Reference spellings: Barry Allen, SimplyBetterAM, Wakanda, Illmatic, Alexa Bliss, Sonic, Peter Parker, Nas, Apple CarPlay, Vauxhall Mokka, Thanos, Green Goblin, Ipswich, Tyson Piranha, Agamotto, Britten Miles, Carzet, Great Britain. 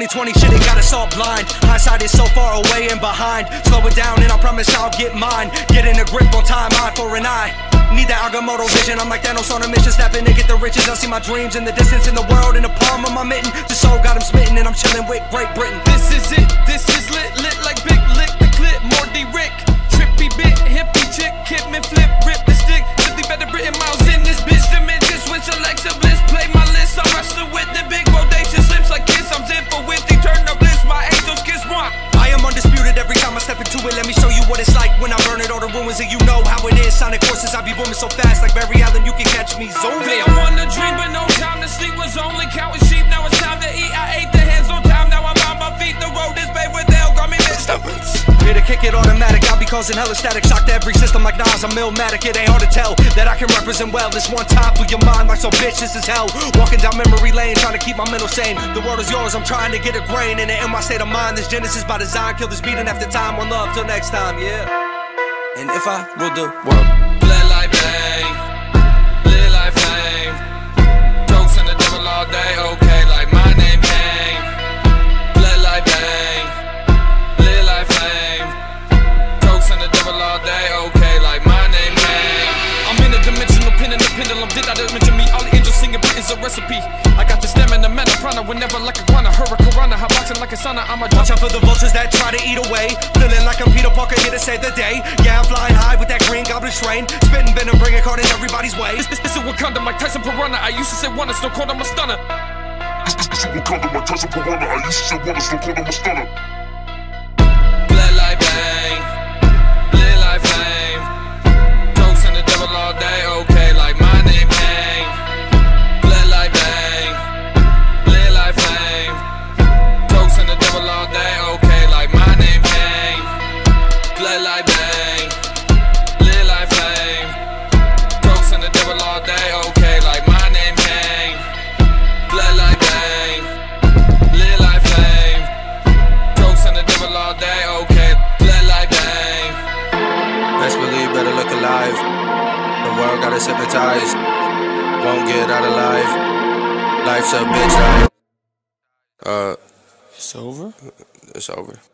2020 shit, it got us all blind. Hindsight is so far away and behind. Slow it down and I promise I'll get mine. Get in a grip on time, eye for an eye. Need that Agamotto vision, I'm like Thanos on a mission. Snapping to get the riches, I see my dreams in the distance. In the world, in the palm of my mitten. The soul got him smitten and I'm chilling with Great Britain. This is it, this is lit, lit like big lick. The clip, more D-Rick. Trippy bit, hippie chick, hit me, flip, rip the stick. Simply better Britain miles in this bitch. Dimension switch, Alexa Bliss, play my list. I wrestle with the big rotation slips like kiss. I'm zip for with they turn up bliss, my angels kiss one. I am undisputed every time I step into it. Let me show you what it's like when I burn it all the ruins. And you know how it is, Sonic forces, I be booming so fast. Like Barry Allen, you can catch me zooming. Day I won the dream, but no time to sleep. Was only counting sheep, now it's time to eat. I ate the hands on time, now I'm on my feet. The road is paved with hell, got me mixed up. Here to kick it automatic, I'll be causing hella static. Shock to every system like Nas, I'm illmatic. It ain't hard to tell that I can represent well. This one time through your mind like so bitch, this is hell. Walking down memory lane, trying to keep my mental sane. The world is yours, I'm trying to get a grain. And in my state of mind, this genesis by design. Kill this beating after time, one love, till next time, yeah. And if I rule the world, blood like bang, live like flame. Jokes on the devil all day, okay, like my name came. Blood like bang, live like flame. Jokes on the devil all day, okay, like my name came. I'm in a dimensional pin and the pendulum did not mention me. All the angels singing Britain's a recipe. I got the stamina, man, prana, whenever like a guana, hurricane, I'm boxing like a sauna, I'm a watch out for the vultures that try to eat away. Feeling like I'm Peter Parker here to save the day. Yeah, I'm flying high with that Green Goblin strain. Spitting venom, bringing card in everybody's way. This is Wakanda, like Tyson Piranha. I used to say one, it's no cold, I'm a stunner. This is Wakanda, like Tyson Piranha. I used to say one, it's no cold, I'm a stunner. Blood like bang, live like flame. Jokes on the devil all day, okay, like my name hang. Blood like bang, live like flame. Jokes on the devil all day, okay, like my name hang. Blood like bang, live like flame. Jokes on the devil all day, okay, like my name hang. Blood like bang, live like flame. Jokes on the devil all day, okay, blood like bang. Best believe better look alive. The world got us hypnotized. Won't get out alive. Life's a bitch, life. It's over? It's over.